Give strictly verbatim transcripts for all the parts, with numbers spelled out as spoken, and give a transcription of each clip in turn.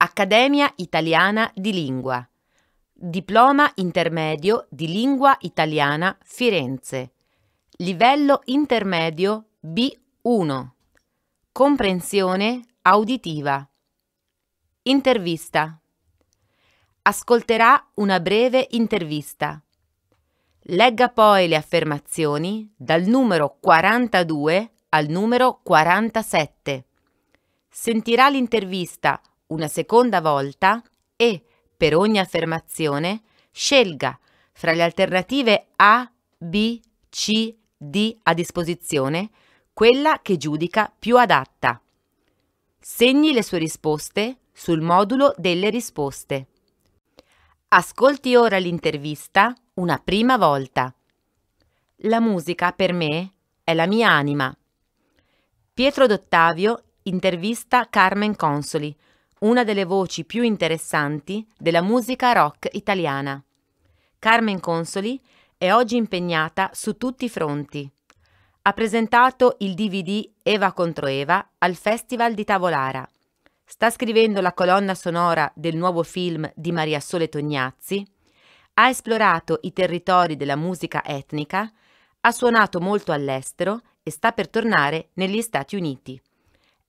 Accademia Italiana di Lingua. Diploma intermedio di Lingua Italiana Firenze. Livello intermedio B uno. Comprensione auditiva. Intervista. Ascolterà una breve intervista. Legga poi le affermazioni dal numero quarantadue al numero quarantasette. Sentirà l'intervista una seconda volta e, per ogni affermazione, scelga fra le alternative A, B, C, D a disposizione quella che giudica più adatta. Segni le sue risposte sul modulo delle risposte. Ascolti ora l'intervista una prima volta. La musica per me è la mia anima. Pietro D'Ottavio intervista Carmen Consoli, una delle voci più interessanti della musica rock italiana. Carmen Consoli è oggi impegnata su tutti i fronti. Ha presentato il D V D Eva contro Eva al Festival di Tavolara. Sta scrivendo la colonna sonora del nuovo film di Maria Sole Tognazzi. Ha esplorato i territori della musica etnica. Ha suonato molto all'estero e sta per tornare negli Stati Uniti.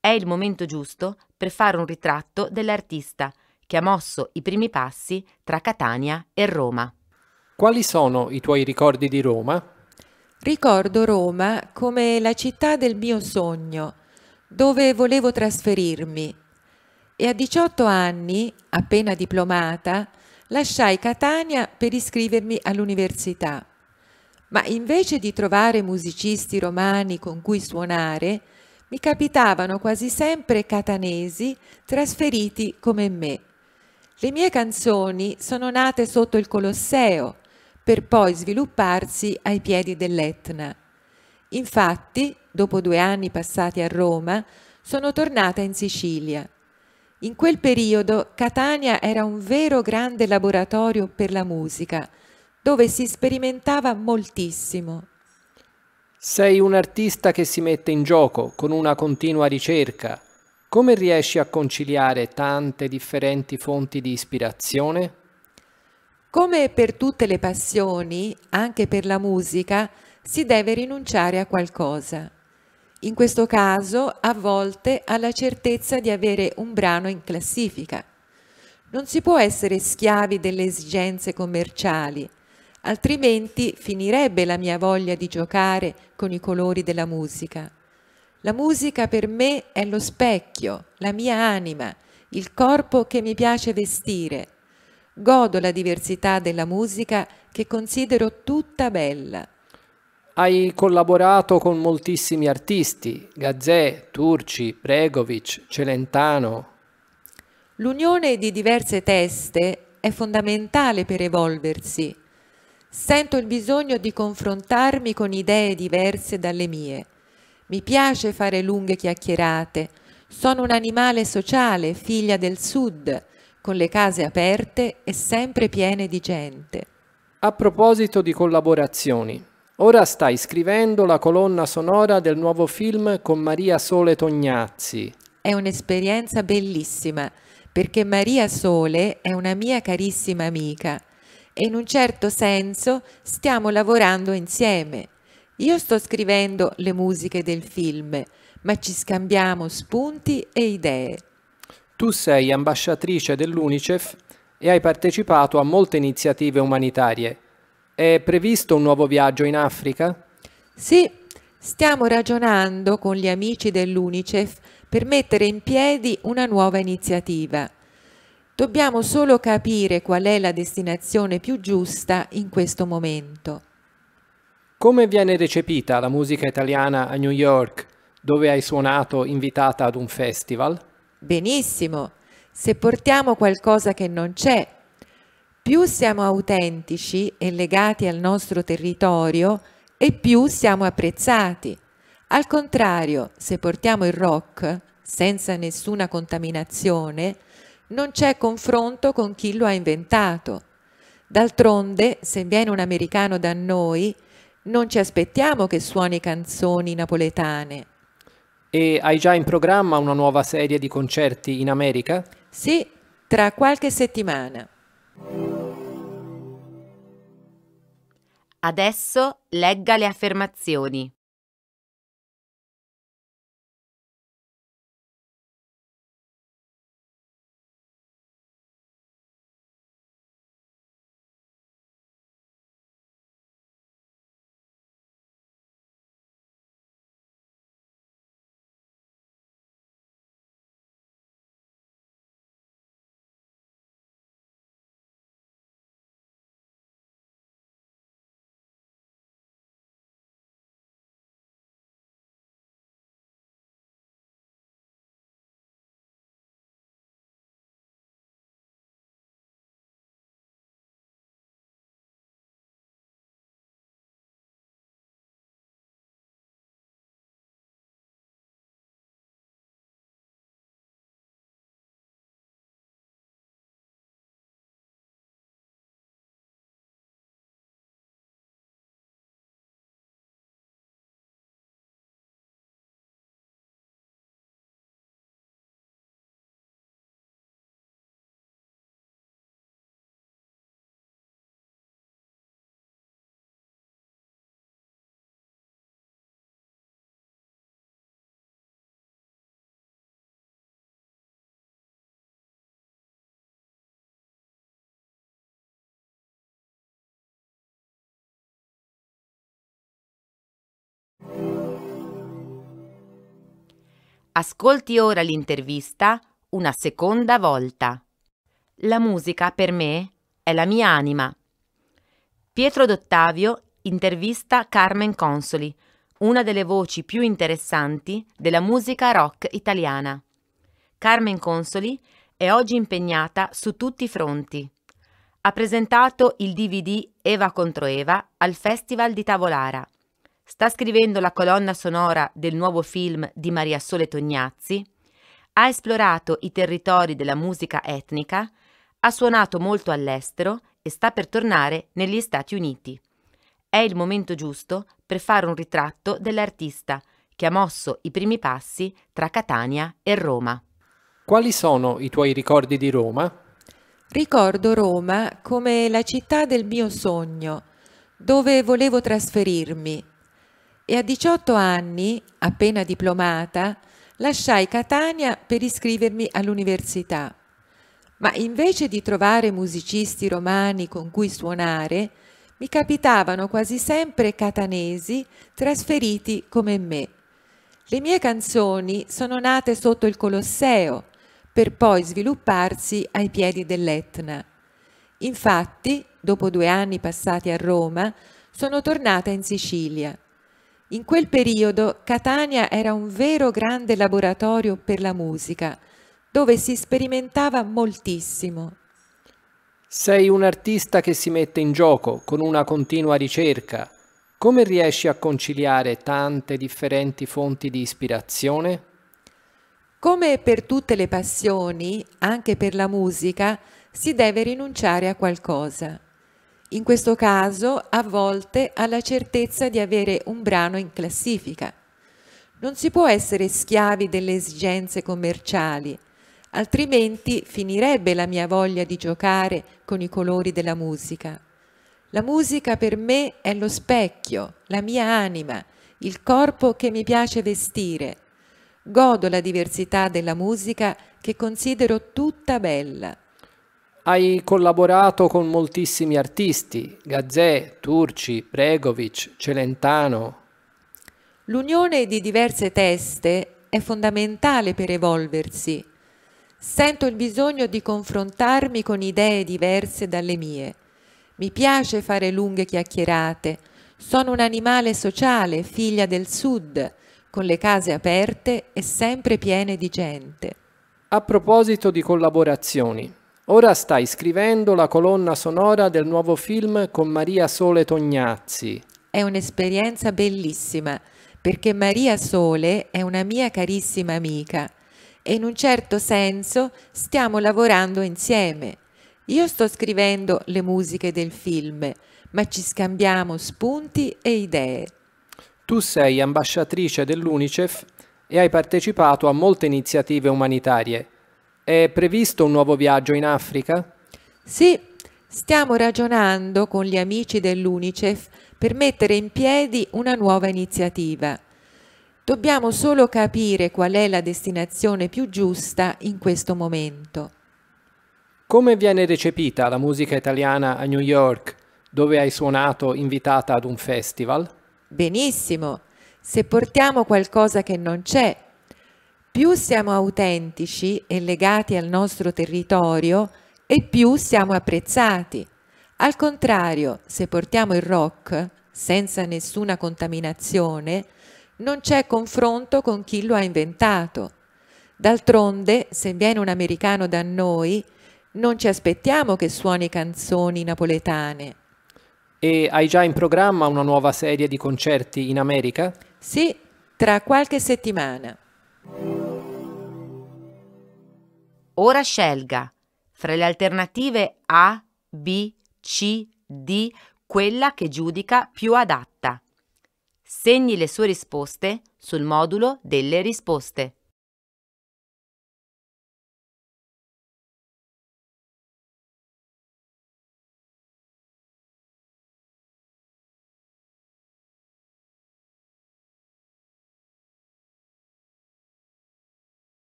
È il momento giusto per fare un ritratto dell'artista che ha mosso i primi passi tra Catania e Roma. Quali sono i tuoi ricordi di Roma? Ricordo Roma come la città del mio sogno, dove volevo trasferirmi. E a diciotto anni, appena diplomata, lasciai Catania per iscrivermi all'università. Ma invece di trovare musicisti romani con cui suonare, mi capitavano quasi sempre catanesi trasferiti come me. Le mie canzoni sono nate sotto il Colosseo, per poi svilupparsi ai piedi dell'Etna. Infatti, dopo due anni passati a Roma, sono tornata in Sicilia. In quel periodo Catania era un vero grande laboratorio per la musica, dove si sperimentava moltissimo. Sei un artista che si mette in gioco con una continua ricerca. Come riesci a conciliare tante differenti fonti di ispirazione? Come per tutte le passioni, anche per la musica, si deve rinunciare a qualcosa. In questo caso, a volte, alla certezza di avere un brano in classifica. Non si può essere schiavi delle esigenze commerciali, altrimenti finirebbe la mia voglia di giocare con i colori della musica. La musica per me è lo specchio, la mia anima, il corpo che mi piace vestire. Godo la diversità della musica che considero tutta bella. Hai collaborato con moltissimi artisti, Gazzè, Turci, Bregovic, Celentano. L'unione di diverse teste è fondamentale per evolversi. Sento il bisogno di confrontarmi con idee diverse dalle mie. Mi piace fare lunghe chiacchierate. Sono un animale sociale, figlia del sud, con le case aperte e sempre piene di gente. A proposito di collaborazioni, ora stai scrivendo la colonna sonora del nuovo film con Maria Sole Tognazzi. È un'esperienza bellissima, perché Maria Sole è una mia carissima amica. E in un certo senso stiamo lavorando insieme. Io sto scrivendo le musiche del film, ma ci scambiamo spunti e idee. Tu sei ambasciatrice dell'UNICEF e hai partecipato a molte iniziative umanitarie. È previsto un nuovo viaggio in Africa? Sì, stiamo ragionando con gli amici dell'UNICEF per mettere in piedi una nuova iniziativa. Dobbiamo solo capire qual è la destinazione più giusta in questo momento. Come viene recepita la musica italiana a New York, dove hai suonato invitata ad un festival? Benissimo, se portiamo qualcosa che non c'è. Più siamo autentici e legati al nostro territorio, e più siamo apprezzati. Al contrario, se portiamo il rock, senza nessuna contaminazione, non c'è confronto con chi lo ha inventato. D'altronde, se viene un americano da noi, non ci aspettiamo che suoni canzoni napoletane. E hai già in programma una nuova serie di concerti in America? Sì, tra qualche settimana. Adesso legga le affermazioni. Ascolti ora l'intervista una seconda volta. La musica per me è la mia anima. Pietro D'Ottavio intervista Carmen Consoli, una delle voci più interessanti della musica rock italiana. Carmen Consoli è oggi impegnata su tutti i fronti. Ha presentato il D V D Eva contro Eva al Festival di Tavolara. Sta scrivendo la colonna sonora del nuovo film di Maria Sole Tognazzi, ha esplorato i territori della musica etnica, ha suonato molto all'estero e sta per tornare negli Stati Uniti. È il momento giusto per fare un ritratto dell'artista che ha mosso i primi passi tra Catania e Roma. Quali sono i tuoi ricordi di Roma? Ricordo Roma come la città del mio sogno, dove volevo trasferirmi. E a diciotto anni, appena diplomata, lasciai Catania per iscrivermi all'università. Ma invece di trovare musicisti romani con cui suonare, mi capitavano quasi sempre catanesi trasferiti come me. Le mie canzoni sono nate sotto il Colosseo, per poi svilupparsi ai piedi dell'Etna. Infatti, dopo due anni passati a Roma, sono tornata in Sicilia. In quel periodo Catania era un vero grande laboratorio per la musica, dove si sperimentava moltissimo. Sei un artista che si mette in gioco con una continua ricerca. Come riesci a conciliare tante differenti fonti di ispirazione? Come per tutte le passioni, anche per la musica, si deve rinunciare a qualcosa. In questo caso, a volte, ha la certezza di avere un brano in classifica. Non si può essere schiavi delle esigenze commerciali, altrimenti finirebbe la mia voglia di giocare con i colori della musica. La musica per me è lo specchio, la mia anima, il corpo che mi piace vestire. Godo la diversità della musica che considero tutta bella. Hai collaborato con moltissimi artisti, Gazzè, Turci, Bregovic, Celentano. L'unione di diverse teste è fondamentale per evolversi. Sento il bisogno di confrontarmi con idee diverse dalle mie. Mi piace fare lunghe chiacchierate. Sono un animale sociale, figlia del sud, con le case aperte e sempre piene di gente. A proposito di collaborazioni, ora stai scrivendo la colonna sonora del nuovo film con Maria Sole Tognazzi. È un'esperienza bellissima, perché Maria Sole è una mia carissima amica e in un certo senso stiamo lavorando insieme. Io sto scrivendo le musiche del film, ma ci scambiamo spunti e idee. Tu sei ambasciatrice dell'UNICEF e hai partecipato a molte iniziative umanitarie. È previsto un nuovo viaggio in Africa? Sì, stiamo ragionando con gli amici dell'UNICEF per mettere in piedi una nuova iniziativa. Dobbiamo solo capire qual è la destinazione più giusta in questo momento. Come viene recepita la musica italiana a New York, dove hai suonato invitata ad un festival? Benissimo, se portiamo qualcosa che non c'è. Più siamo autentici e legati al nostro territorio e più siamo apprezzati. Al contrario, se portiamo il rock, senza nessuna contaminazione, non c'è confronto con chi lo ha inventato. D'altronde, se viene un americano da noi, non ci aspettiamo che suoni canzoni napoletane. E hai già in programma una nuova serie di concerti in America? Sì, tra qualche settimana. Ora scelga fra le alternative A, B, C, D quella che giudica più adatta. Segni le sue risposte sul modulo delle risposte.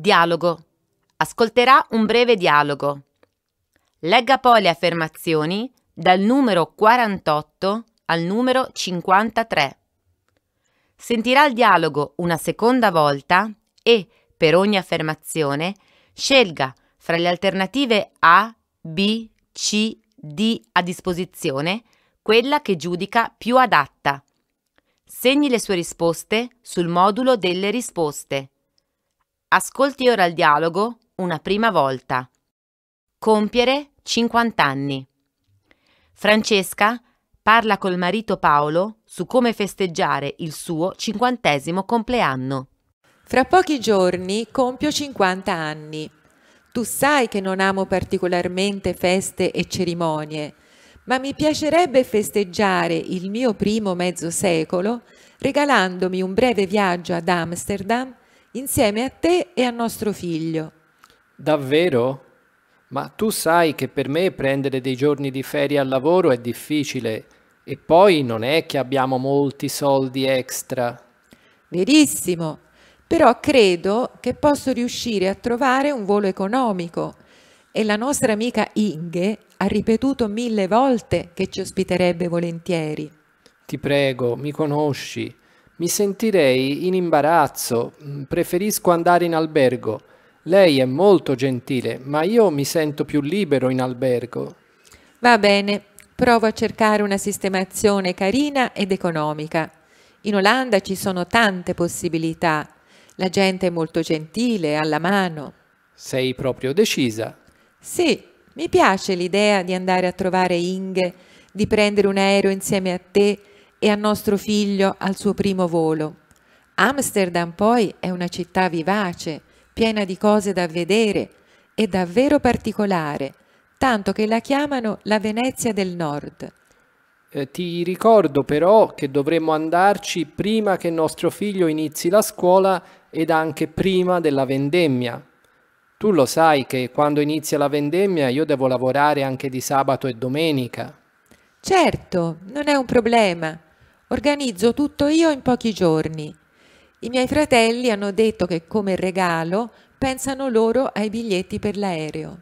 Dialogo. Ascolterà un breve dialogo. Legga poi le affermazioni dal numero quarantotto al numero cinquantatré. Sentirà il dialogo una seconda volta e, per ogni affermazione, scelga fra le alternative A, B, C, D a disposizione quella che giudica più adatta. Segni le sue risposte sul modulo delle risposte. Ascolti ora il dialogo una prima volta. Compiere cinquanta anni. Francesca parla col marito Paolo su come festeggiare il suo cinquantesimo compleanno. Fra pochi giorni compio cinquanta anni. Tu sai che non amo particolarmente feste e cerimonie, ma mi piacerebbe festeggiare il mio primo mezzo secolo regalandomi un breve viaggio ad Amsterdam insieme a te e a nostro figlio. Davvero? Ma tu sai che per me prendere dei giorni di ferie al lavoro è difficile e poi non è che abbiamo molti soldi extra. Verissimo, però credo che posso riuscire a trovare un volo economico e la nostra amica Inge ha ripetuto mille volte che ci ospiterebbe volentieri. Ti prego, mi conosci. Mi sentirei in imbarazzo, preferisco andare in albergo. Lei è molto gentile, ma io mi sento più libero in albergo. Va bene, provo a cercare una sistemazione carina ed economica. In Olanda ci sono tante possibilità. La gente è molto gentile, alla mano. Sei proprio decisa? Sì, mi piace l'idea di andare a trovare Inge, di prendere un aereo insieme a te e a nostro figlio al suo primo volo. Amsterdam poi è una città vivace, piena di cose da vedere e davvero particolare, tanto che la chiamano la Venezia del Nord. Eh, ti ricordo però che dovremmo andarci prima che nostro figlio inizi la scuola ed anche prima della vendemmia. Tu lo sai che quando inizia la vendemmia io devo lavorare anche di sabato e domenica. Certo, non è un problema. Organizzo tutto io in pochi giorni. I miei fratelli hanno detto che come regalo pensano loro ai biglietti per l'aereo.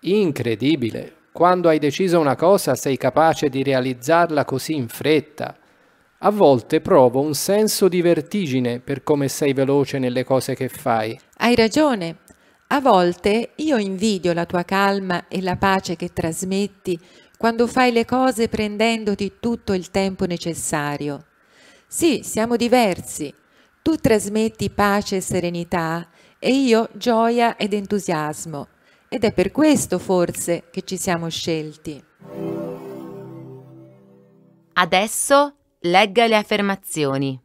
Incredibile! Quando hai deciso una cosa sei capace di realizzarla così in fretta. A volte provo un senso di vertigine per come sei veloce nelle cose che fai. Hai ragione. A volte io invidio la tua calma e la pace che trasmetti quando fai le cose prendendoti tutto il tempo necessario. Sì, siamo diversi. Tu trasmetti pace e serenità e io gioia ed entusiasmo. Ed è per questo, forse, che ci siamo scelti. Adesso legga le affermazioni.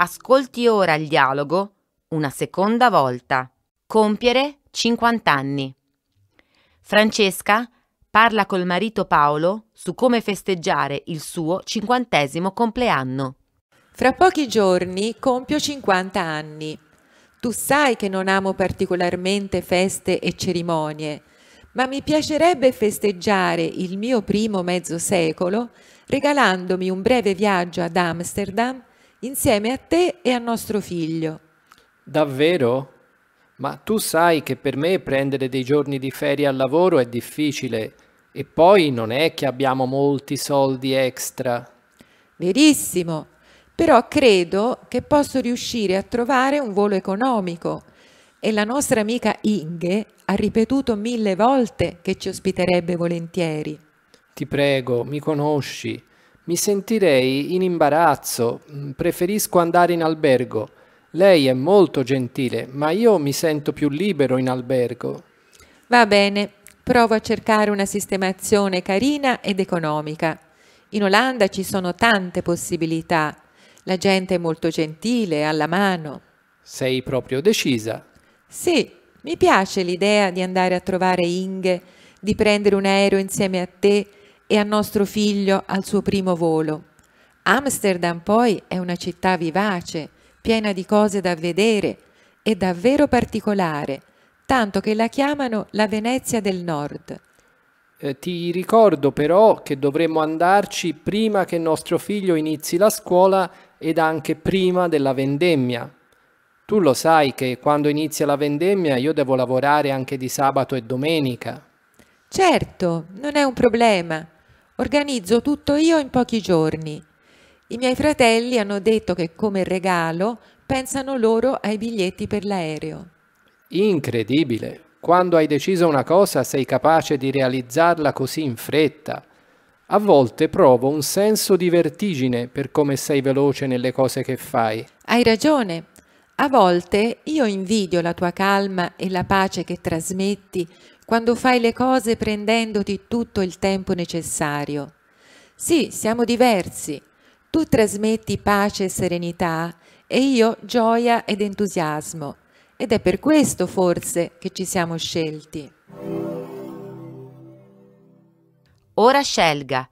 Ascolti ora il dialogo una seconda volta. Compiere cinquanta anni. Francesca parla col marito Paolo su come festeggiare il suo cinquantesimo compleanno. Fra pochi giorni compio cinquanta anni. Tu sai che non amo particolarmente feste e cerimonie, ma mi piacerebbe festeggiare il mio primo mezzo secolo regalandomi un breve viaggio ad Amsterdam insieme a te e a nostro figlio. Davvero? Ma tu sai che per me prendere dei giorni di ferie al lavoro è difficile e poi non è che abbiamo molti soldi extra. Verissimo, però credo che posso riuscire a trovare un volo economico e la nostra amica Inge ha ripetuto mille volte che ci ospiterebbe volentieri. Ti prego, mi conosci. Mi sentirei in imbarazzo, preferisco andare in albergo. Lei è molto gentile, ma io mi sento più libero in albergo. Va bene, provo a cercare una sistemazione carina ed economica. In Olanda ci sono tante possibilità. La gente è molto gentile, alla mano. Sei proprio decisa? Sì, mi piace l'idea di andare a trovare Inge, di prendere un aereo insieme a te e a nostro figlio al suo primo volo. Amsterdam poi è una città vivace, piena di cose da vedere e davvero particolare, tanto che la chiamano la Venezia del Nord. Eh, ti ricordo però che dovremmo andarci prima che nostro figlio inizi la scuola ed anche prima della vendemmia. Tu lo sai che quando inizia la vendemmia io devo lavorare anche di sabato e domenica. Certo, non è un problema. Organizzo tutto io in pochi giorni. I miei fratelli hanno detto che come regalo pensano loro ai biglietti per l'aereo. Incredibile! Quando hai deciso una cosa sei capace di realizzarla così in fretta. A volte provo un senso di vertigine per come sei veloce nelle cose che fai. Hai ragione. A volte io invidio la tua calma e la pace che trasmetti quando fai le cose prendendoti tutto il tempo necessario. Sì, siamo diversi. Tu trasmetti pace e serenità e io gioia ed entusiasmo, ed è per questo forse che ci siamo scelti. Ora scelga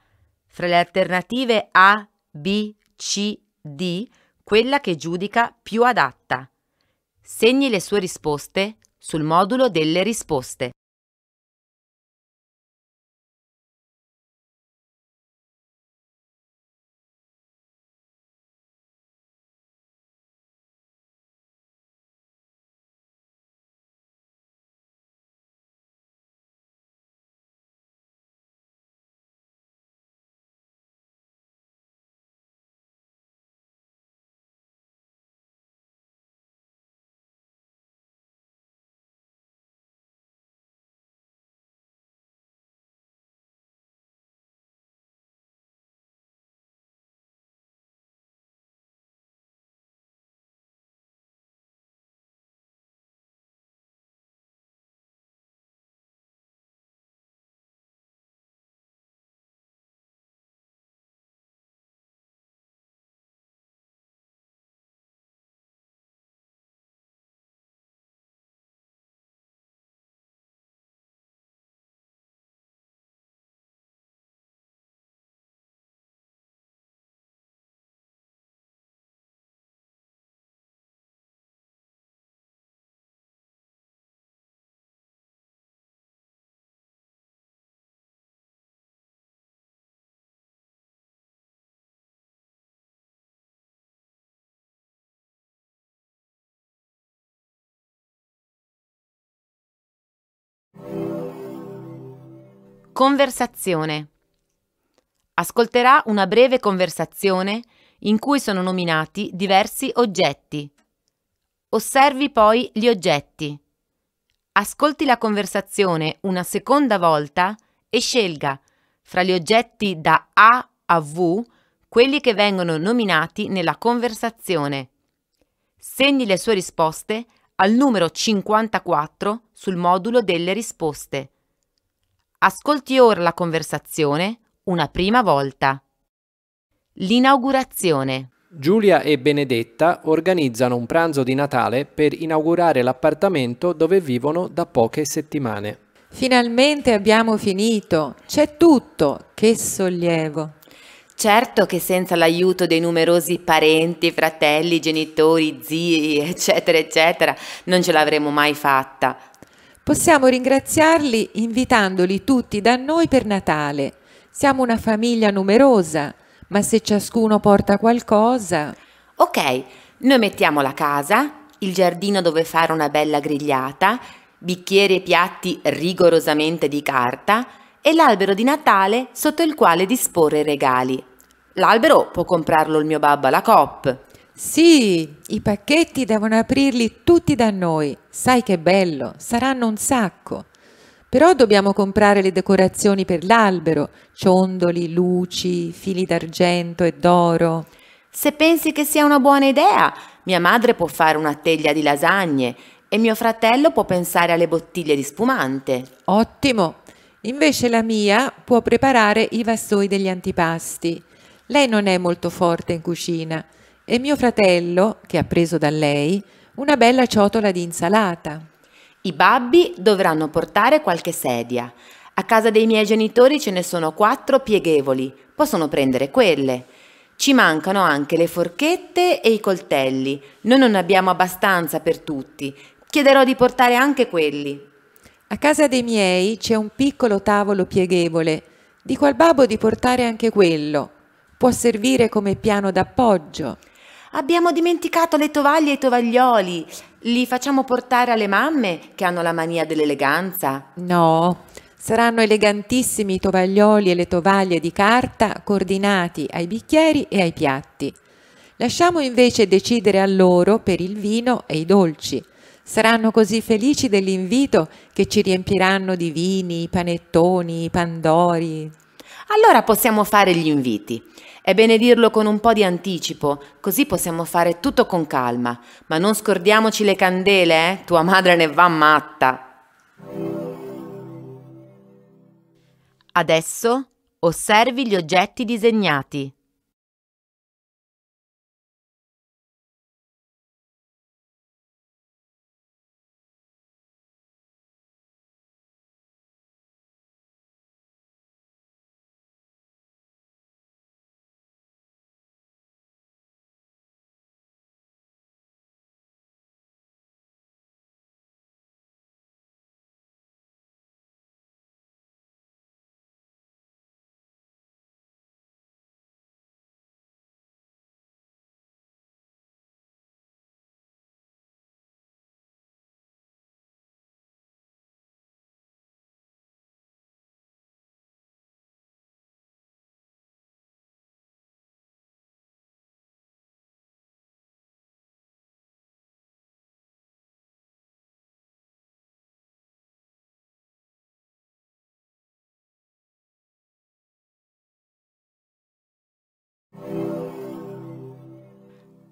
fra le alternative A, B, C, D quella che giudica più adatta. Segni le sue risposte sul modulo delle risposte. Conversazione. Ascolterà una breve conversazione in cui sono nominati diversi oggetti. Osservi poi gli oggetti. Ascolti la conversazione una seconda volta e scelga fra gli oggetti da A a V quelli che vengono nominati nella conversazione. Segni le sue risposte al numero cinquantaquattro sul modulo delle risposte. Ascolti ora la conversazione una prima volta. L'inaugurazione. Giulia e Benedetta organizzano un pranzo di Natale per inaugurare l'appartamento dove vivono da poche settimane. Finalmente abbiamo finito. C'è tutto. Che sollievo. Certo che senza l'aiuto dei numerosi parenti, fratelli, genitori, zii, eccetera, eccetera, non ce l'avremmo mai fatta. Possiamo ringraziarli invitandoli tutti da noi per Natale. Siamo una famiglia numerosa, ma se ciascuno porta qualcosa... Ok, noi mettiamo la casa, il giardino dove fare una bella grigliata, bicchieri e piatti rigorosamente di carta e l'albero di Natale sotto il quale disporre i regali. L'albero può comprarlo il mio babbo alla Coop. Sì, i pacchetti devono aprirli tutti da noi. Sai che bello, saranno un sacco. Però dobbiamo comprare le decorazioni per l'albero, ciondoli, luci, fili d'argento e d'oro. Se pensi che sia una buona idea, mia madre può fare una teglia di lasagne e mio fratello può pensare alle bottiglie di spumante. Ottimo. Invece la mia può preparare i vassoi degli antipasti. Lei non è molto forte in cucina. E mio fratello, che ha preso da lei, una bella ciotola di insalata. I babbi dovranno portare qualche sedia. A casa dei miei genitori ce ne sono quattro pieghevoli, possono prendere quelle. Ci mancano anche le forchette e i coltelli. Noi non abbiamo abbastanza per tutti. Chiederò di portare anche quelli. A casa dei miei c'è un piccolo tavolo pieghevole. Dico al babbo di portare anche quello. Può servire come piano d'appoggio. Abbiamo dimenticato le tovaglie e i tovaglioli. Li facciamo portare alle mamme che hanno la mania dell'eleganza? No, saranno elegantissimi i tovaglioli e le tovaglie di carta coordinati ai bicchieri e ai piatti. Lasciamo invece decidere a loro per il vino e i dolci. Saranno così felici dell'invito che ci riempiranno di vini, panettoni, pandori. Allora possiamo fare gli inviti. È bene dirlo con un po' di anticipo, così possiamo fare tutto con calma. Ma non scordiamoci le candele, eh? Tua madre ne va matta. Adesso osservi gli oggetti disegnati.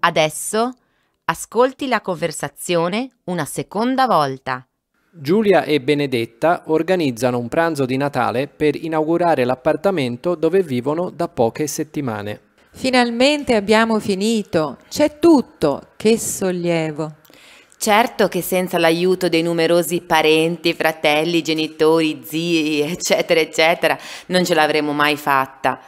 Adesso ascolti la conversazione una seconda volta. Giulia e Benedetta organizzano un pranzo di Natale per inaugurare l'appartamento dove vivono da poche settimane. Finalmente abbiamo finito. C'è tutto. Che sollievo. Certo che senza l'aiuto dei numerosi parenti, fratelli, genitori, zii, eccetera, eccetera, non ce l'avremmo mai fatta.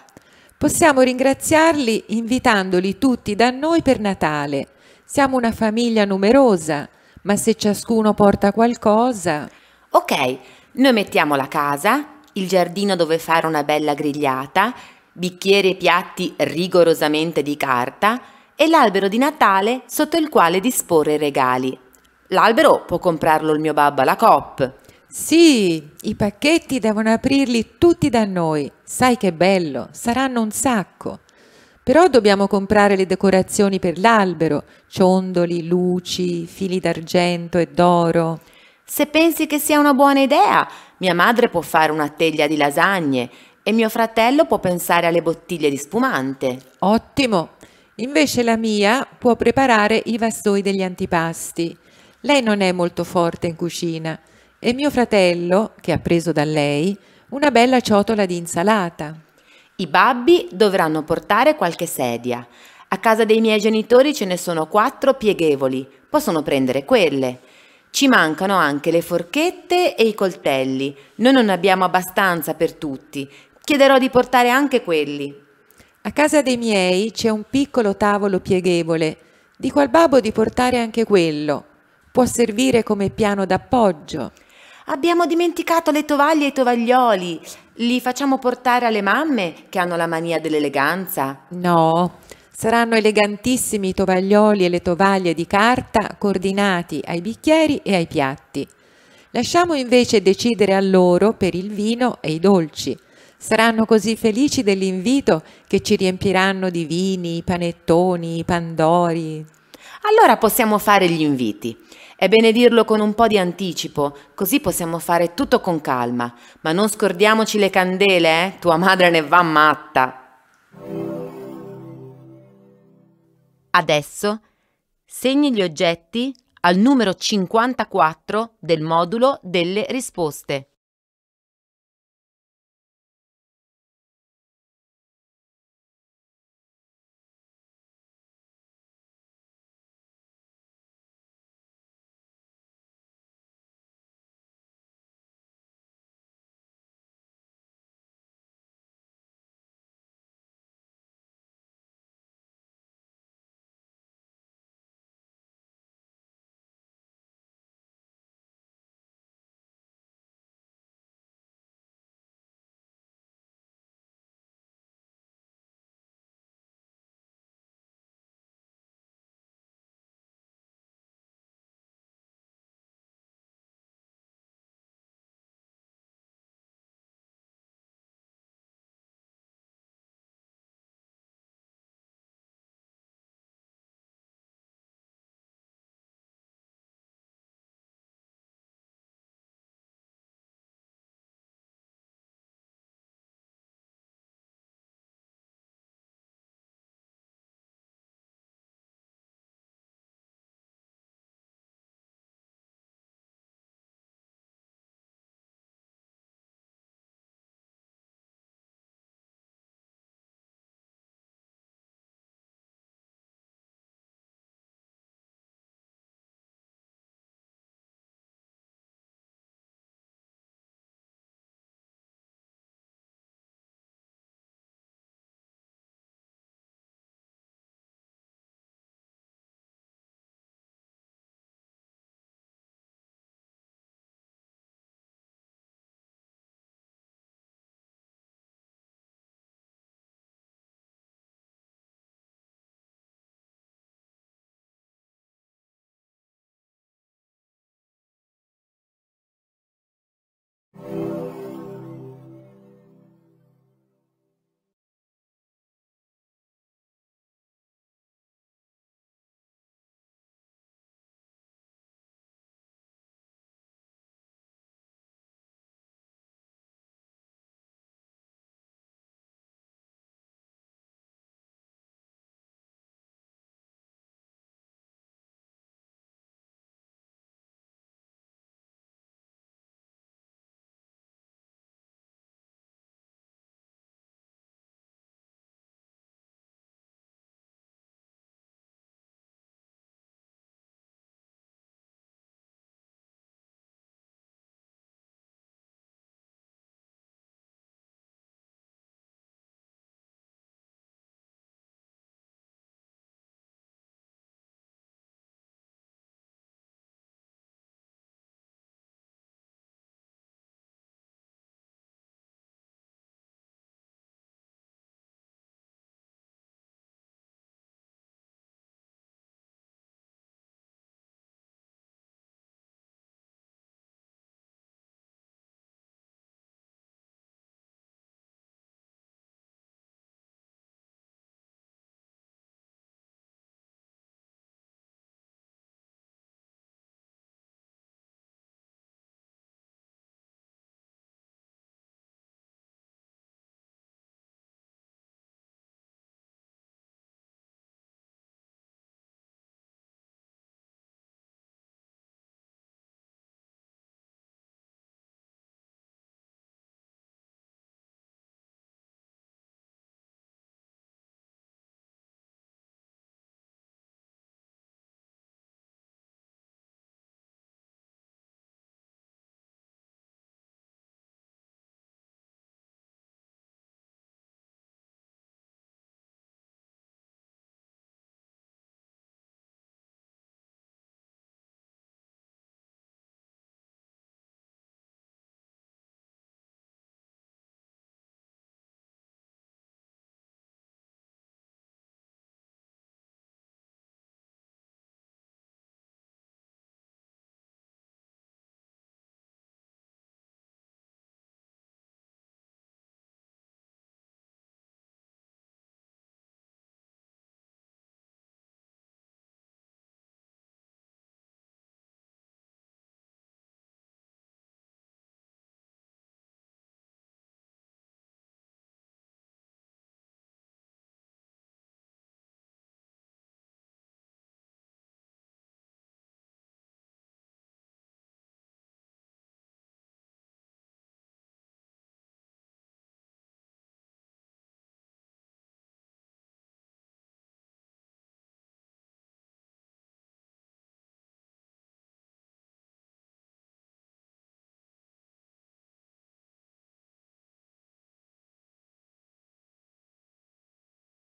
Possiamo ringraziarli invitandoli tutti da noi per Natale. Siamo una famiglia numerosa. Ma se ciascuno porta qualcosa... Ok, noi mettiamo la casa, il giardino dove fare una bella grigliata, bicchieri e piatti rigorosamente di carta e l'albero di Natale sotto il quale disporre i regali. L'albero può comprarlo il mio babbo alla Coop. Sì, i pacchetti devono aprirli tutti da noi. Sai che bello, saranno un sacco. Però dobbiamo comprare le decorazioni per l'albero, ciondoli, luci, fili d'argento e d'oro. Se pensi che sia una buona idea, mia madre può fare una teglia di lasagne e mio fratello può pensare alle bottiglie di spumante. Ottimo! Invece la mia può preparare i vassoi degli antipasti. Lei non è molto forte in cucina e mio fratello, che ha preso da lei, una bella ciotola di insalata. I babbi dovranno portare qualche sedia. A casa dei miei genitori ce ne sono quattro pieghevoli, possono prendere quelle. Ci mancano anche le forchette e i coltelli. Noi non abbiamo abbastanza per tutti. Chiederò di portare anche quelli. A casa dei miei c'è un piccolo tavolo pieghevole. Dico al babbo di portare anche quello. Può servire come piano d'appoggio. Abbiamo dimenticato le tovaglie e i tovaglioli. Li facciamo portare alle mamme che hanno la mania dell'eleganza? No, saranno elegantissimi i tovaglioli e le tovaglie di carta coordinati ai bicchieri e ai piatti. Lasciamo invece decidere a loro per il vino e i dolci. Saranno così felici dell'invito che ci riempiranno di vini, panettoni, pandori. Allora possiamo fare gli inviti. È bene dirlo con un po' di anticipo, così possiamo fare tutto con calma. Ma non scordiamoci le candele, eh? Tua madre ne va matta. Adesso segni gli oggetti al numero cinquantaquattro del modulo delle risposte.